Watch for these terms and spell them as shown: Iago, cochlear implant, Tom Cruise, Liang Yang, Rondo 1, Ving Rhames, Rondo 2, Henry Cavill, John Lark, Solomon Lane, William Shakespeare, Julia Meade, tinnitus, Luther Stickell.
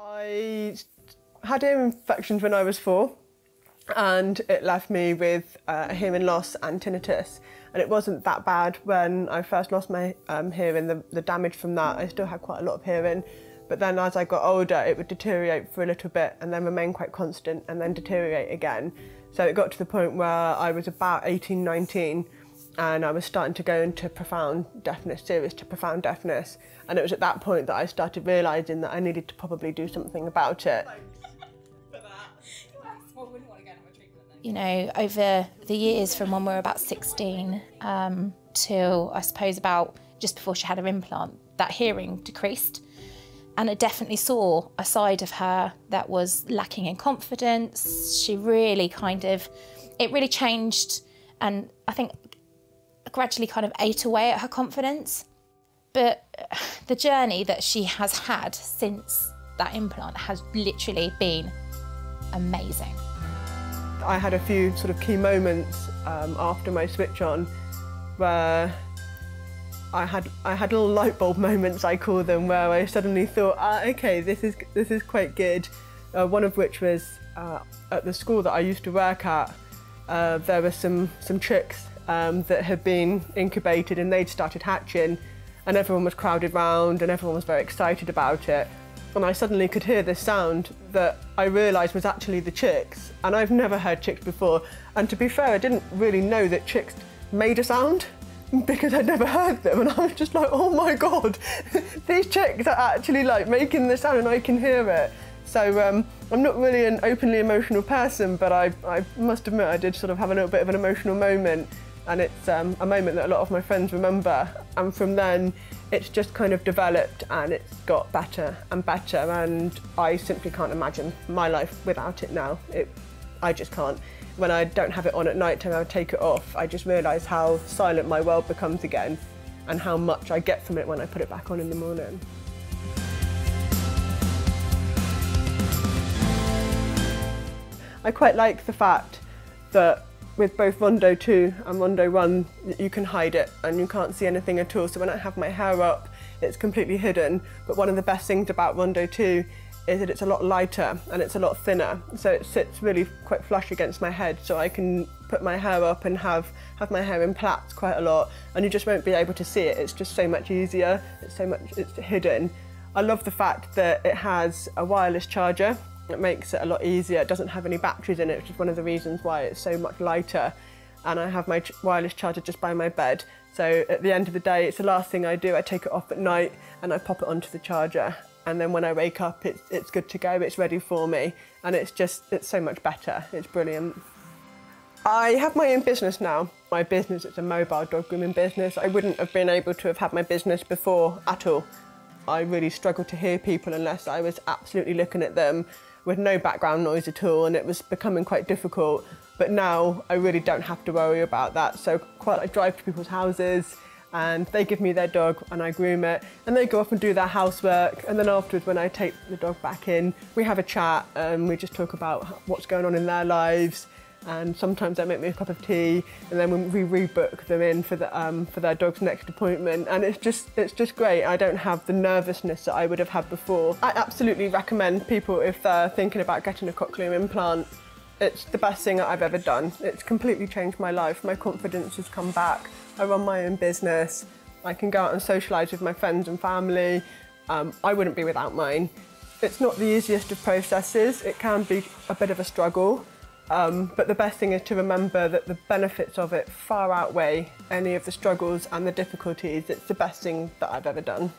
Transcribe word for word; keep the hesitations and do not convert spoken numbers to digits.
I had ear infections when I was four and it left me with uh, hearing loss and tinnitus, and it wasn't that bad when I first lost my um, hearing, the, the damage from that. I still had quite a lot of hearing, but then as I got older it would deteriorate for a little bit and then remain quite constant and then deteriorate again. So it got to the point where I was about eighteen, nineteen and I was starting to go into profound deafness, serious to profound deafness. And it was at that point that I started realising that I needed to probably do something about it. You know, over the years from when we were about sixteen um, till I suppose about just before she had her implant, that hearing decreased. And I definitely saw a side of her that was lacking in confidence. She really kind of, it really changed, and I think gradually kind of ate away at her confidence. But the journey that she has had since that implant has literally been amazing. I had a few sort of key moments um, after my switch on where I had I had little light bulb moments, I call them, where I suddenly thought, ah, okay, this is this is quite good. Uh, one of which was uh, at the school that I used to work at. Uh, there were some some chicks um, that had been incubated, and they'd started hatching, and everyone was crowded round, and everyone was very excited about it. And I suddenly could hear this sound that I realised was actually the chicks, and I've never heard chicks before. And to be fair, I didn't really know that chicks made a sound, because I'd never heard them, and I was just like, oh my god, these chicks are actually like making this sound and I can hear it. So um, I'm not really an openly emotional person, but I, I must admit I did sort of have a little bit of an emotional moment, and it's um, a moment that a lot of my friends remember. And from then it's just kind of developed and it's got better and better, and I simply can't imagine my life without it now. It, I just can't. When I don't have it on at night time, I take it off. I just realise how silent my world becomes again and how much I get from it when I put it back on in the morning. I quite like the fact that with both Rondo two and Rondo one, you can hide it and you can't see anything at all. So when I have my hair up, it's completely hidden. But one of the best things about Rondo two is that it's a lot lighter and it's a lot thinner, so it sits really quite flush against my head, so I can put my hair up and have, have my hair in plaits quite a lot, and you just won't be able to see it. It's just so much easier, it's so much, it's hidden. I love the fact that it has a wireless charger. It makes it a lot easier. It doesn't have any batteries in it, which is one of the reasons why it's so much lighter. And I have my wireless charger just by my bed. So at the end of the day, it's the last thing I do. I take it off at night and I pop it onto the charger. And then when I wake up, it's, it's good to go, it's ready for me. And it's just, it's so much better, it's brilliant. I have my own business now. My business is a mobile dog grooming business. I wouldn't have been able to have had my business before at all. I really struggled to hear people unless I was absolutely looking at them with no background noise at all, and it was becoming quite difficult. But now I really don't have to worry about that. So quite, I drive to people's houses, and they give me their dog and I groom it, and they go off and do their housework, and then afterwards when I take the dog back in, we have a chat and we just talk about what's going on in their lives, and sometimes they make me a cup of tea, and then we rebook them in for, the, um, for their dog's next appointment, and it's just, it's just great. I don't have the nervousness that I would have had before. I absolutely recommend people, if they're thinking about getting a cochlear implant, it's the best thing that I've ever done. It's completely changed my life. My confidence has come back. I run my own business. I can go out and socialise with my friends and family. Um, I wouldn't be without mine. It's not the easiest of processes. It can be a bit of a struggle. Um, but the best thing is to remember that the benefits of it far outweigh any of the struggles and the difficulties. It's the best thing that I've ever done.